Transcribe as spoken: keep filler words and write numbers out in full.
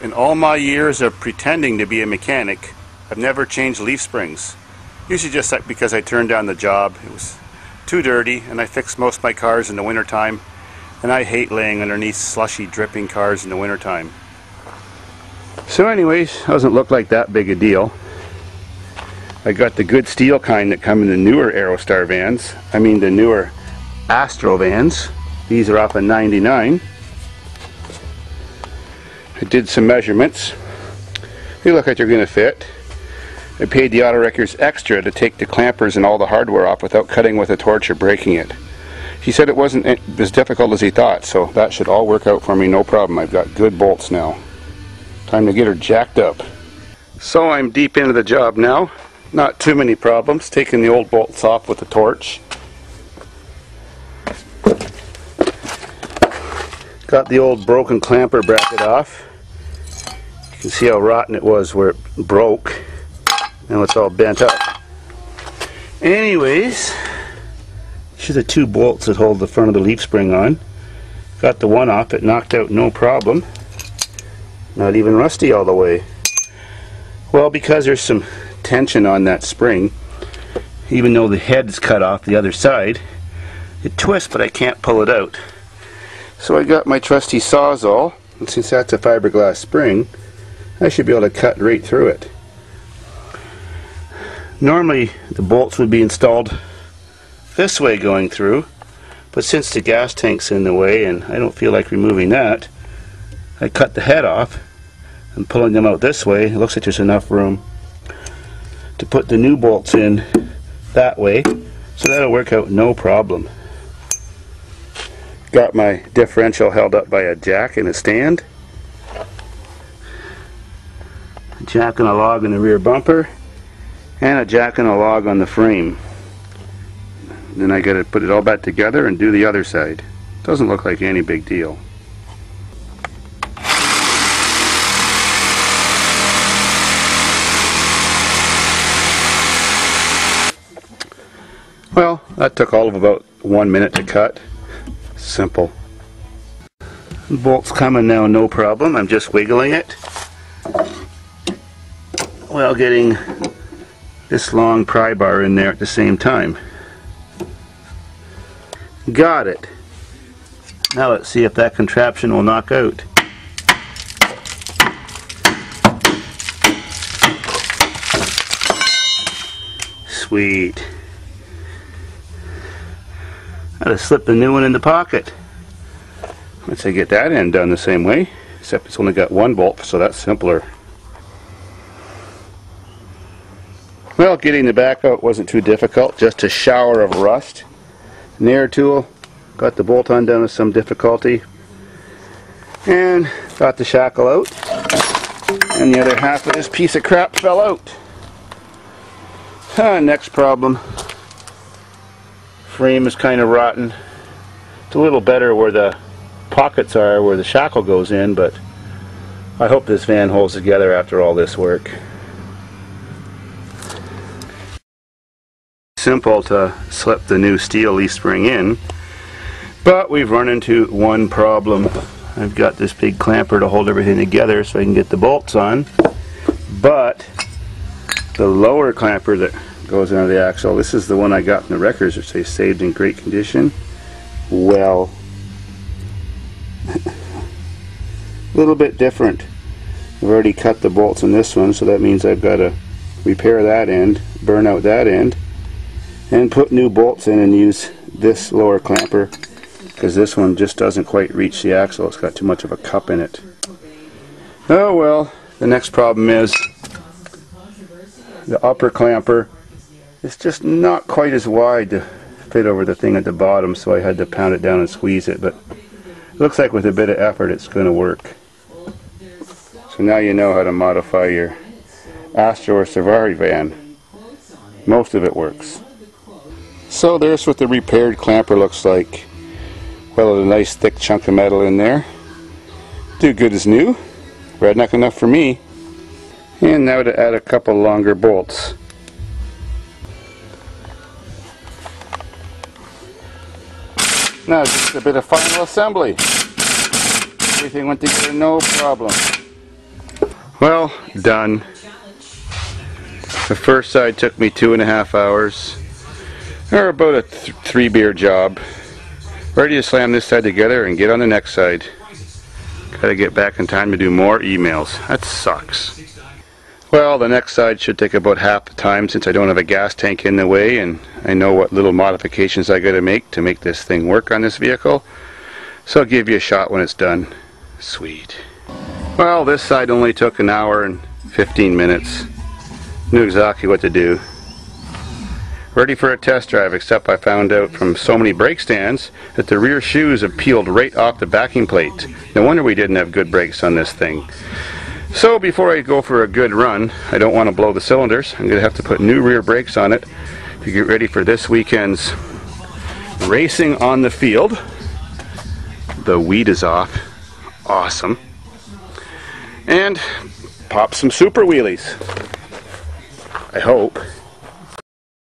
In all my years of pretending to be a mechanic, I've never changed leaf springs. Usually just because I turned down the job. It was too dirty, and I fixed most of my cars in the wintertime, and I hate laying underneath slushy, dripping cars in the wintertime. So anyways, doesn't look like that big a deal. I got the good steel kind that come in the newer Aerostar vans. I mean the newer Astro vans. These are off of ninety-nine. I did some measurements. They look like they're going to fit. I paid the autowreckers extra to take the clampers and all the hardware off without cutting with a torch or breaking it. He said it wasn't as difficult as he thought, so that should all work out for me, no problem. I've got good bolts now. Time to get her jacked up. So I'm deep into the job now. Not too many problems. Taking the old bolts off with the torch. Got the old broken clamper bracket off. You can see how rotten it was where it broke. Now it's all bent up. Anyways, these are the two bolts that hold the front of the leaf spring on. Got the one off, it knocked out no problem. Not even rusty all the way. Well, because there's some tension on that spring, even though the head's cut off the other side, it twists, but I can't pull it out. So I got my trusty Sawzall, and since that's a fiberglass spring, I should be able to cut right through it. Normally the bolts would be installed this way going through, but since the gas tank's in the way and I don't feel like removing that, I cut the head off and pulling them out this way. It looks like there's enough room to put the new bolts in that way, so that'll work out no problem. Got my differential held up by a jack and a stand, a jack and a log in the rear bumper, and a jack and a log on the frame. Then I gotta put it all back together and do the other side. Doesn't look like any big deal. Well, that took all of about one minute to cut. Simple. The bolt's coming now, no problem. I'm just wiggling it while getting this long pry bar in there at the same time. Got it. Now let's see if that contraption will knock out. Sweet. I'll slip the new one in the pocket. Once I get that end done the same way, except it's only got one bolt, so that's simpler. Well, getting the back out wasn't too difficult, just a shower of rust. Nail tool, got the bolt undone with some difficulty, and got the shackle out, and the other half of this piece of crap fell out. Ah, next problem. Frame is kind of rotten. It's a little better where the pockets are, where the shackle goes in, but I hope this van holds together after all this work. Simple to slip the new steel leaf spring in, but we've run into one problem. I've got this big clamper to hold everything together so I can get the bolts on, but the lower clamper that goes under the axle. This is the one I got in the wreckers, which they saved in great condition. Well, a little bit different. I've already cut the bolts on this one, so that means I've got to repair that end, burn out that end, and put new bolts in and use this lower clamper, because this one just doesn't quite reach the axle. It's got too much of a cup in it. Oh well, the next problem is the upper clamper. It's just not quite as wide to fit over the thing at the bottom, so I had to pound it down and squeeze it, but it looks like with a bit of effort it's going to work. So now you know how to modify your Astro or Savari van. Most of it works. So there's what the repaired clamper looks like. Well, a nice thick chunk of metal in there. Do good as new. Redneck enough for me. And now to add a couple longer bolts. Now just a bit of final assembly. Everything went together, no problem. Well, done. The first side took me two and a half hours, or about a th three beer job. Ready to slam this side together and get on the next side. Gotta get back in time to do more emails. That sucks. Well, the next side should take about half the time since I don't have a gas tank in the way, and I know what little modifications I gotta make to make this thing work on this vehicle. So I'll give you a shot when it's done. Sweet. Well, this side only took an hour and fifteen minutes. Knew exactly what to do. Ready for a test drive, except I found out from so many brake stands that the rear shoes have peeled right off the backing plate. No wonder we didn't have good brakes on this thing. So before I go for a good run, I don't want to blow the cylinders. I'm going to have to put new rear brakes on it to get ready for this weekend's racing on the field. The weed is off. Awesome. And pop some super wheelies. I hope.